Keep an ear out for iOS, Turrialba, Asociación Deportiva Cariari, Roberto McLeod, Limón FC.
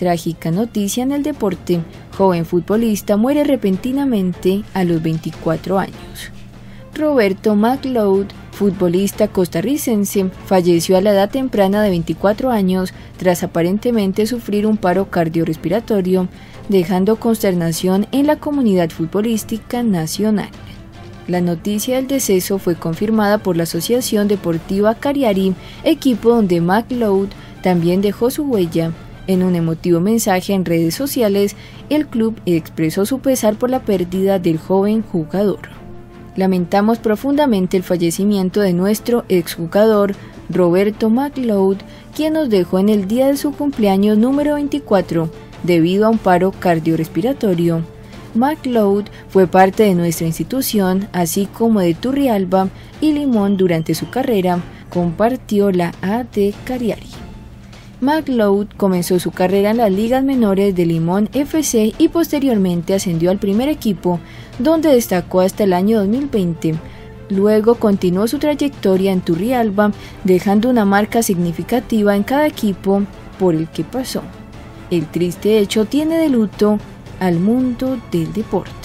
trágica noticia en el deporte. Joven futbolista muere repentinamente a los 24 años. Roberto McLeod, futbolista costarricense, falleció a la edad temprana de 24 años tras aparentemente sufrir un paro cardiorrespiratorio, dejando consternación en la comunidad futbolística nacional. La noticia del deceso fue confirmada por la Asociación Deportiva Cariari, equipo donde McLeod también dejó su huella. En un emotivo mensaje en redes sociales, el club expresó su pesar por la pérdida del joven jugador. Lamentamos profundamente el fallecimiento de nuestro exjugador Roberto McLeod, quien nos dejó en el día de su cumpleaños número 24, debido a un paro cardiorrespiratorio. McLeod fue parte de nuestra institución, así como de Turrialba y Limón durante su carrera, compartió la A de Cariari. McLeod comenzó su carrera en las ligas menores de Limón FC y posteriormente ascendió al primer equipo, donde destacó hasta el año 2020. Luego continuó su trayectoria en Turrialba, dejando una marca significativa en cada equipo por el que pasó. El triste hecho tiene de luto al mundo del deporte.